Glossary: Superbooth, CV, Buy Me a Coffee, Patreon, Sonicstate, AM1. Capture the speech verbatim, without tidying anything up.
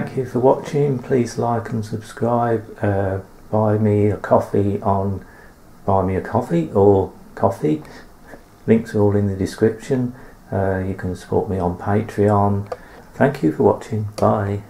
Thank you for watching. Please like and subscribe. Uh, buy me a coffee on Buy Me a Coffee or Coffee. Links are all in the description. Uh, you can support me on Patreon. Thank you for watching. Bye.